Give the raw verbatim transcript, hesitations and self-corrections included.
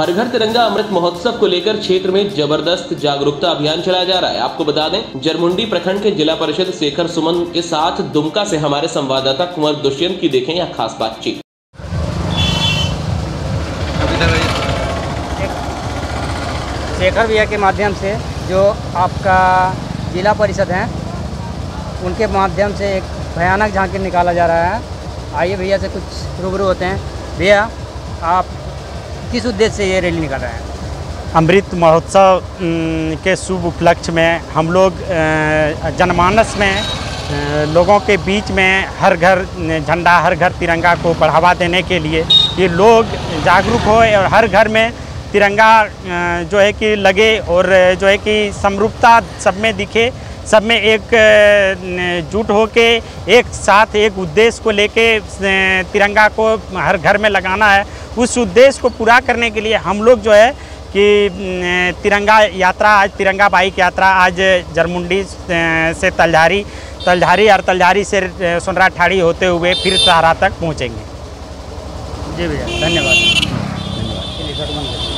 हर घर तिरंगा अमृत महोत्सव को लेकर क्षेत्र में जबरदस्त जागरूकता अभियान चलाया जा रहा है। आपको बता दें, जरमुंडी प्रखंड के जिला परिषद शेखर सुमन के साथ दुमका से हमारे संवाददाता कुमार दुष्यंत की देखें यह खास बातचीत। शेखर भैया के माध्यम से जो आपका जिला परिषद है उनके माध्यम से एक भयानक झांकी निकाला जा रहा है। आइए भैया से कुछ रूबरू होते हैं। भैया, आप किस उद्देश्य से ये रैली निकाल रहे हैं? अमृत महोत्सव के शुभ उपलक्ष्य में हम लोग जनमानस में, लोगों के बीच में हर घर झंडा, हर घर तिरंगा को बढ़ावा देने के लिए ये लोग जागरूक होए और हर घर में तिरंगा जो है कि लगे और जो है कि समरूपता सब में दिखे, सब में एक जुट होके एक साथ एक उद्देश्य को लेके तिरंगा को हर घर में लगाना है। उस उद्देश्य को पूरा करने के लिए हम लोग जो है कि तिरंगा यात्रा, आज तिरंगा बाइक यात्रा आज जरमुंडी से तलझारी तलझारी और तलझारी से सुनराठाढ़ी होते हुए फिर सहरा तक पहुँचेंगे। जी भैया, धन्यवाद।